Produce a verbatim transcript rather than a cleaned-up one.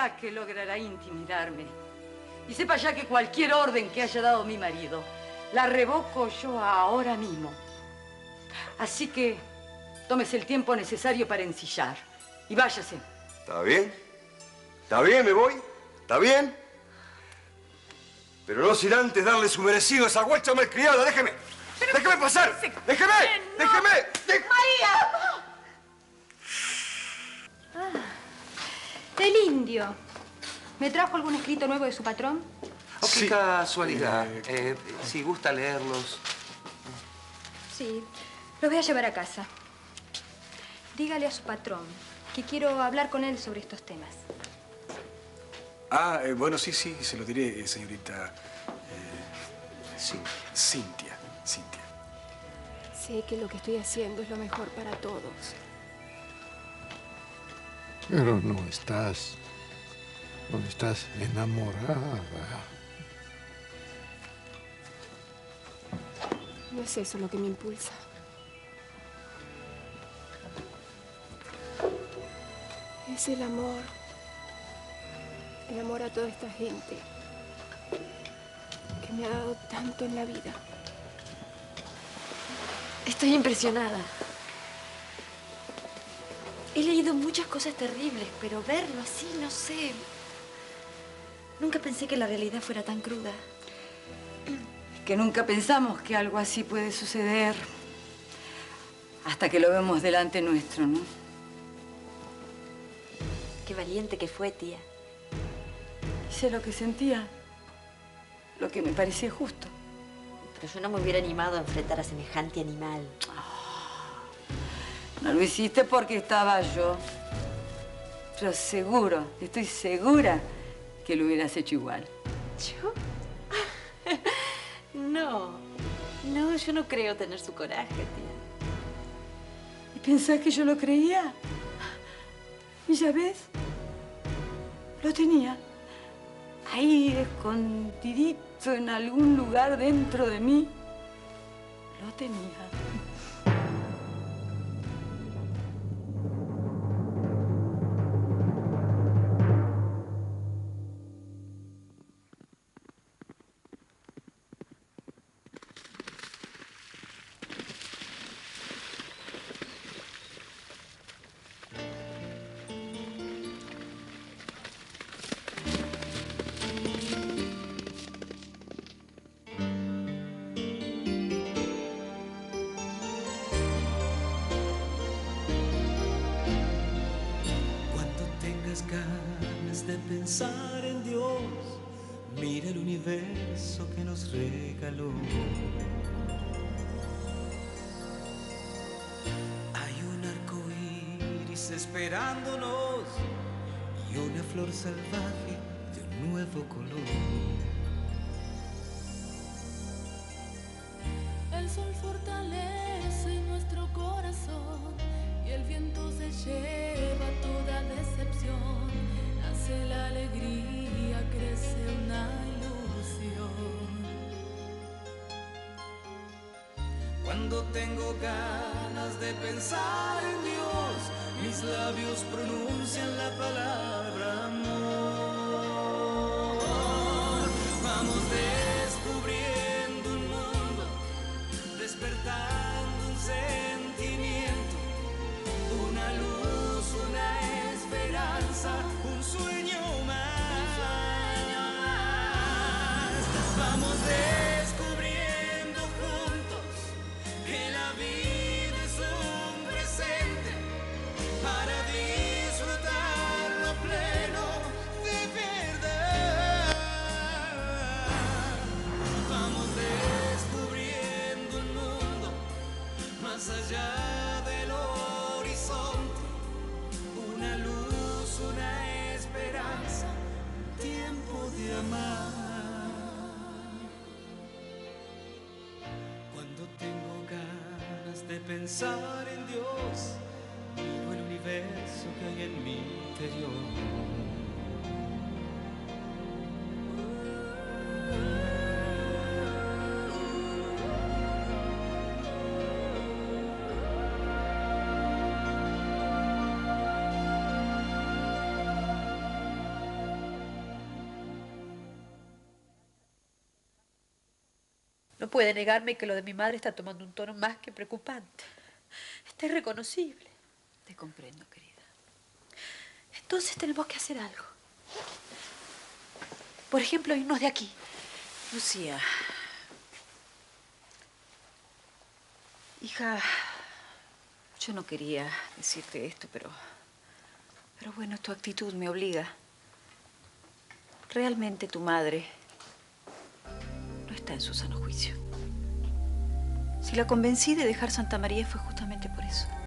allá que logrará intimidarme. Y sepa ya que cualquier orden que haya dado mi marido, la revoco yo ahora mismo. Así que tómese el tiempo necesario para ensillar y váyase. ¿Está bien? ¿Está bien? ¿Me voy? ¿Está bien? Pero no sin antes darle su merecido a esa guacha malcriada. ¡Déjeme! Pero ¡Déjeme pasar! Se... ¡Déjeme! No. ¡Déjeme! ¡Déjeme! ¡María! Ah, el indio. ¿Me trajo algún escrito nuevo de su patrón? Oh, sí. ¡Qué casualidad! Eh, eh, si gusta leerlos. Sí, los voy a llevar a casa. Dígale a su patrón que quiero hablar con él sobre estos temas. Ah, eh, bueno, sí, sí, se lo diré, señorita... Eh, sí. Cintia, Cintia. Sé que lo que estoy haciendo es lo mejor para todos. Pero no estás... no estás enamorada. No es eso lo que me impulsa. Es el amor. El amor a toda esta gente que me ha dado tanto en la vida. Estoy impresionada. He leído muchas cosas terribles, pero verlo así, no sé. Nunca pensé que la realidad fuera tan cruda. Es que nunca pensamos que algo así puede suceder. Hasta que lo vemos delante nuestro, ¿no? Qué valiente que fue, tía. Hice lo que sentía, lo que me parecía justo. Pero yo no me hubiera animado a enfrentar a semejante animal. Oh, no lo hiciste porque estaba yo. Yo seguro, estoy segura que lo hubieras hecho igual. ¿Yo? No, no, yo no creo tener su coraje, tía. ¿Y pensás que yo lo creía? ¿Y ya ves? Lo tenía. Ahí, escondidito en algún lugar dentro de mí, lo tenía. Pensar en Dios, mira el universo que nos regaló. Hay un arco iris esperándonos y una flor salvaje de un nuevo color. El sol fortalece nuestro corazón y el viento se lleva toda decepción. Nace la alegría, crece una ilusión. Cuando tengo ganas de pensar en Dios, mis labios pronuncian la palabra amor. Vamos descubriendo un mundo, despertando un sentimiento, una luz, una esperanza, un sueño más. Vamos descubriendo juntos que la vida es un presente para disfrutarlo pleno de verdad. Vamos descubriendo un mundo más allá del horizonte, una luz, una esperanza, tiempo de amar. Cuando tengo ganas de pensar en Dios, miro el universo que hay en mi interior. No puede negarme que lo de mi madre está tomando un tono más que preocupante. Está irreconocible. Te comprendo, querida. Entonces tenemos que hacer algo. Por ejemplo, irnos de aquí. Lucía. Hija, yo no quería decirte esto, pero... Pero bueno, tu actitud me obliga. Realmente tu madre no está en su sano juicio. Si la convencí de dejar Santa María fue justamente por eso.